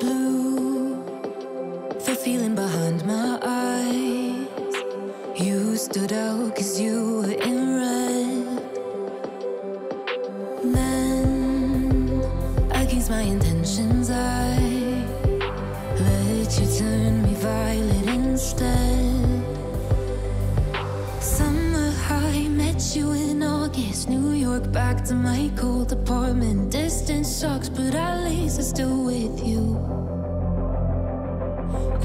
blue, the feeling behind my eyes. You stood out 'cause you were in red. Then, against my intentions, I let you turn me violet instead. Summer high, met you in August, New York, back to my cold apartment. Distance sucks, but at least I'm still with you.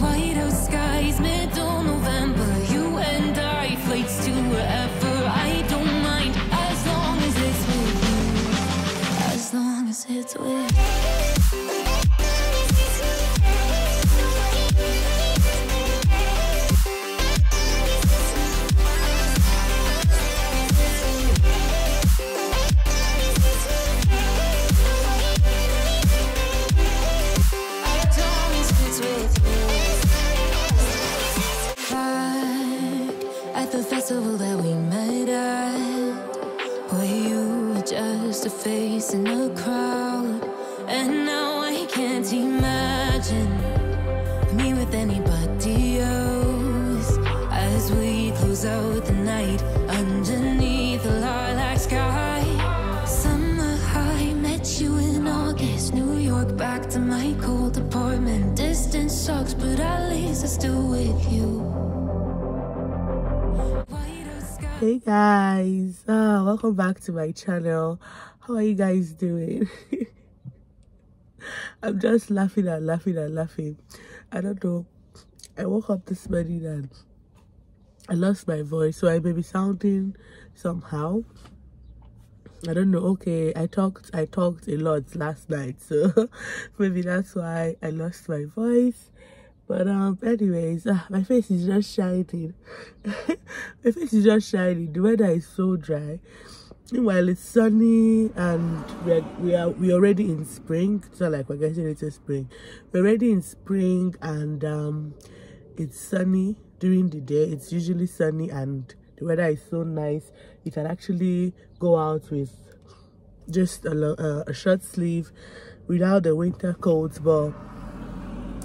Whiteout skies, middle November, you and I, flights to wherever. I don't mind, as long as it's with you. As long as it's with you. Festival that we met at, where you were just a face in the crowd. And now I can't imagine me with anybody else. As we close out the night underneath the lilac sky. Summer high, met you in August, New York, back to my cold apartment. Distance sucks, but at least I'm still with you. Hey guys, welcome back to my channel. How are you guys doing? I'm just laughing and laughing and laughing. I don't know, I woke up this morning and I lost my voice, so I may be sounding somehow, I don't know. Okay, I talked a lot last night, so maybe that's why I lost my voice. But anyways, my face is just shining. My face is just shining. The weather is so dry. Meanwhile, it's sunny and we're already in spring. It's not like we're getting into spring. We're already in spring and it's sunny during the day. It's usually sunny and the weather is so nice. You can actually go out with just a short sleeve without the winter coats, but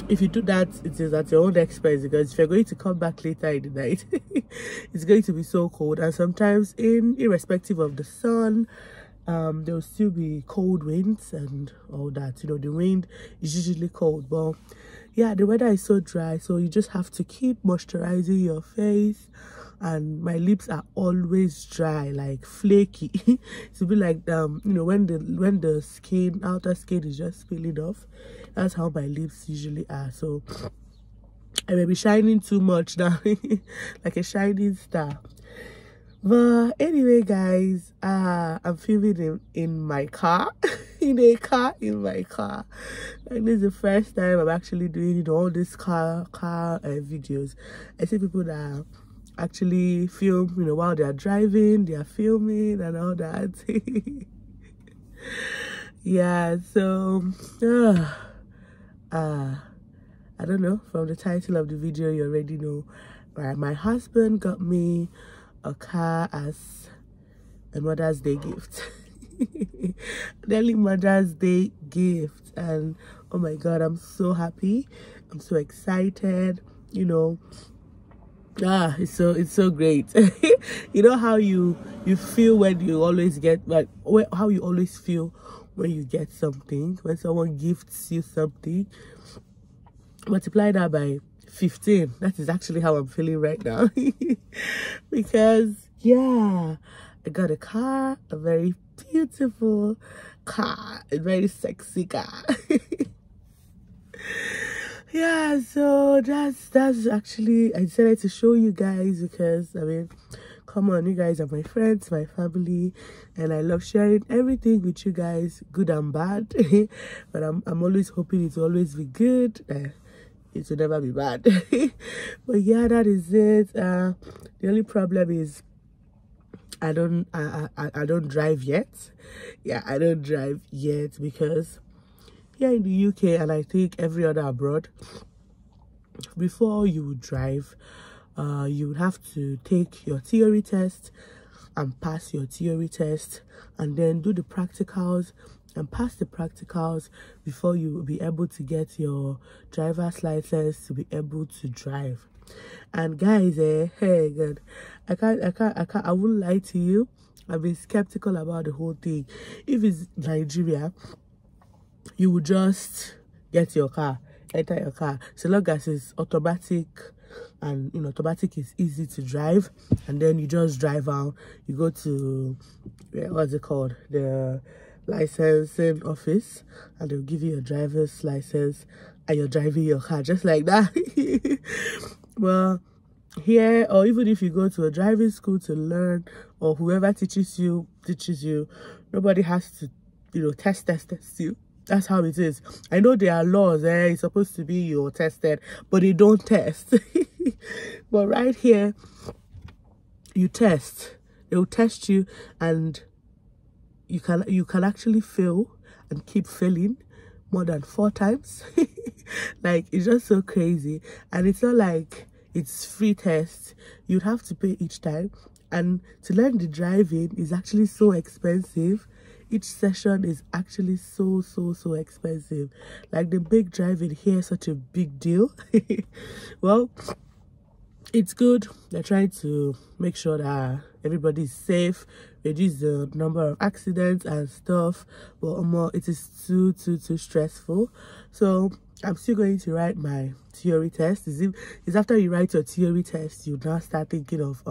if you do that, it is at your own expense, because if you're going to come back later in the night, it's going to be so cold. And sometimes, irrespective of the sun, there will still be cold winds and all that. You know, the wind is usually cold. But yeah, the weather is so dry, so you just have to keep moisturizing your face. And my lips are always dry, like flaky. It's a bit like you know, when the skin, outer skin, is just peeling off. That's how my lips usually are. So I may be shining too much now, like a shining star. But anyway, guys, I'm filming in my car. in my car. Like, this is the first time I'm actually doing, you know, all these car videos. I see people that actually film, you know, while they are driving, they are filming and all that. Yeah, so I don't know, from the title of the video you already know, right? My husband got me a car as a Mother's Day gift. Nearly Mother's Day gift. And oh my god, I'm so happy, I'm so excited, you know. It's so great. You know how you feel when you always get, like, how you always feel when you get something, when someone gifts you something. Multiply that by 15. That is actually how I'm feeling right now. Because yeah, I got a car, a very beautiful car, a very sexy car. Yeah, so that's actually, I decided to show you guys, because I mean, come on, you guys are my friends, my family, and I love sharing everything with you guys, good and bad. But I'm always hoping it will always be good, it will never be bad. But yeah, that is it. The only problem is I don't drive yet. Yeah, I don't drive yet, because here in the UK, and I think every other abroad, before you would drive, you would have to take your theory test and pass your theory test, and then do the practicals and pass the practicals before you will be able to get your driver's license to be able to drive. And guys, hey God, I can't I won't lie to you, I've been skeptical about the whole thing. If it's Nigeria, you will just get your car, enter your car, so long as it's automatic. And you know, automatic is easy to drive, and then you just drive out, you go to what's it called, the licensing office, and they'll give you your driver's license and you're driving your car just like that. Well, here, or even if you go to a driving school to learn, or whoever teaches you, nobody has to, you know, test you. That's how it is. I know there are laws, it's supposed to be you're tested, but they don't test. But right here, you test. They'll test you, and you can actually fail and keep failing more than 4 times. Like, it's just so crazy. And it's not like it's free test. You'd have to pay each time. And to learn the driving is actually so expensive. Each session is actually so expensive. Like, the big driving here is such a big deal. Well, it's good. They're trying to make sure that everybody's safe, reduce the number of accidents and stuff. But more, it is too stressful. So I'm still going to write my theory test. It's after you write your theory test, you now start thinking of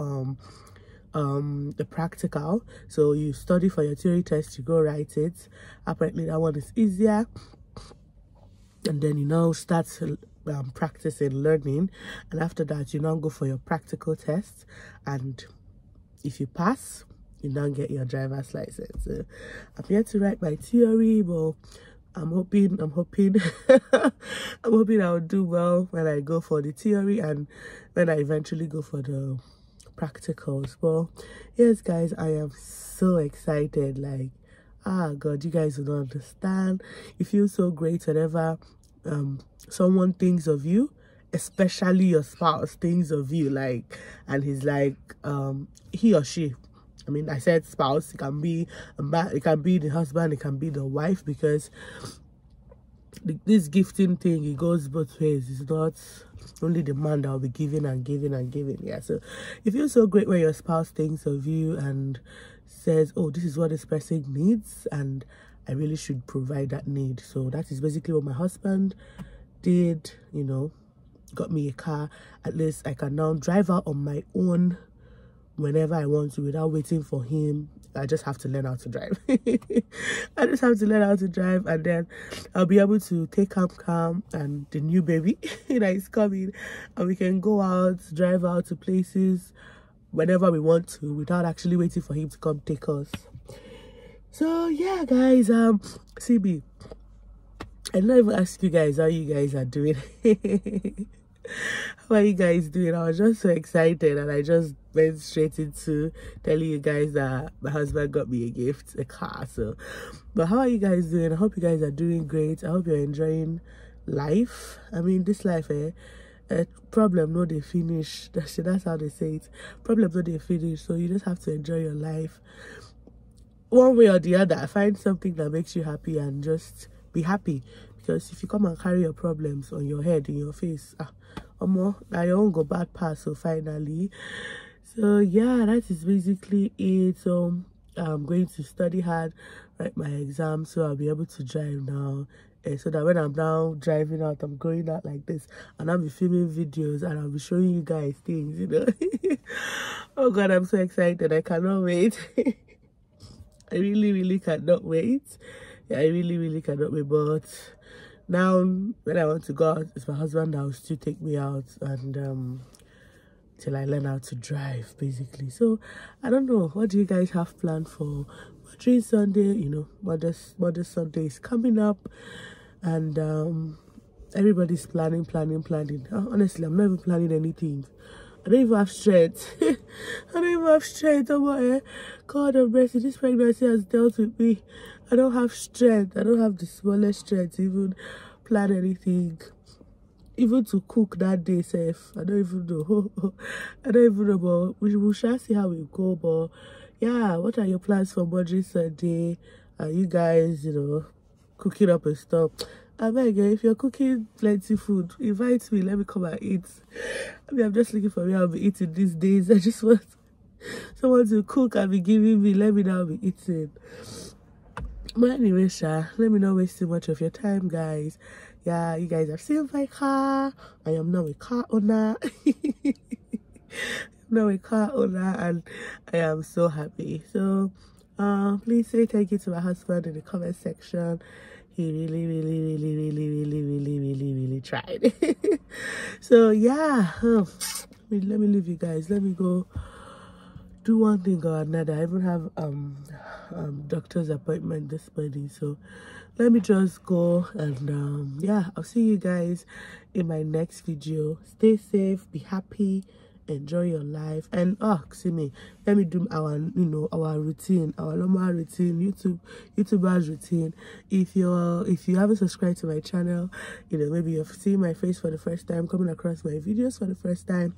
the practical. So you study for your theory test, you go write it. Apparently that one is easier, and then you now start practicing, learning, and after that you now go for your practical test, and if you pass, you now get your driver's license. So I'm here to write my theory, but I'm hoping I'm hoping I'll do well when I go for the theory and when I eventually go for the practicals. Well, yes guys, I am so excited. Like, God, you guys will not understand. You feel so great whenever someone thinks of you, especially your spouse thinks of you, like, and he's like, he or she, I mean, I said spouse, it can be the husband, it can be the wife, because this gifting thing, it goes both ways. It's not only the man that will be giving and giving and giving. Yeah, so it feels so great when your spouse thinks of you and says, oh, this is what this person needs, and I really should provide that need. So that is basically what my husband did. You know, got me a car. At least I can now drive out on my own whenever I want to without waiting for him. I just have to learn how to drive. And then I'll be able to take Cam and the new baby that is coming, and we can go out, drive out to places whenever we want to without actually waiting for him to come take us. So yeah guys, CB, I don't even ask you guys how you guys are doing. How are you guys doing? I was just so excited, and I just went straight into telling you guys that my husband got me a gift, a car. So, but how are you guys doing? I hope you guys are doing great. I hope you're enjoying life. I mean, this life, problem no dey finish. That's how they say it. Problem no dey finish. So you just have to enjoy your life, one way or the other. Find something that makes you happy and just be happy. Because if you come and carry your problems on your head, in your face, now you won't go bad pass. So finally, so yeah, that is basically it. So I'm going to study hard, write my exam, so I'll be able to drive now. So that when I'm now driving out, I'm going out like this, and I'll be filming videos, and I'll be showing you guys things, you know. Oh God, I'm so excited. I cannot wait. I really cannot wait. Yeah, I really cannot wait. But now, when I want to go out, it's my husband that will still take me out, and till I learn how to drive, basically. So, I don't know. What do you guys have planned for Mother's Sunday? You know, Mother's Sunday is coming up, and everybody's planning. Honestly, I'm not even planning anything. I don't even have strength. God of mercy, this pregnancy has dealt with me. I don't have strength. I don't have the smallest strength to even plan anything. Even to cook that day, safe. I don't even know. But we shall see how we go. But yeah, what are your plans for Mother's Sunday? you guys, you know, cooking up and stuff. I beg, if you're cooking plenty food, invite me, let me come and eat. I mean, I'm just looking for me, I'll be eating these days. I just want someone to cook and be giving me, let me now be eating. But anyway, let me not waste too much of your time, guys. Yeah, you guys have seen my car. I am now a car owner. Now a car owner, and I am so happy. So please say thank you to my husband in the comment section. He really tried. So yeah, let me leave you guys. Let me go do one thing or another. I even have doctor's appointment this morning, so let me just go, and yeah, I'll see you guys in my next video. Stay safe, be happy, enjoy your life, and oh, see me, let me do our, you know, our routine, our normal routine, YouTubers routine. If you haven't subscribed to my channel, you know, maybe you've seen my face for the first time, coming across my videos for the first time,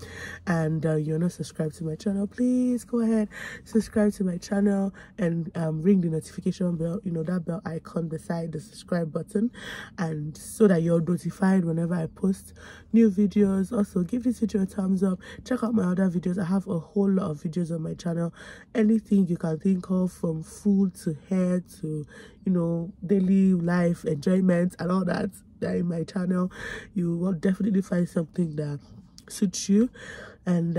and you're not subscribed to my channel, please go ahead, subscribe to my channel, and ring the notification bell, you know, that bell icon beside the subscribe button, and so that you're notified whenever I post new videos. Also, give this video a thumbs up, check out my other videos. I have a whole lot of videos on my channel, anything you can think of, from food to hair to, you know, daily life enjoyment and all that, that in my channel. You will definitely find something that suits you, and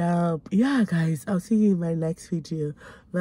yeah guys, I'll see you in my next video. Bye.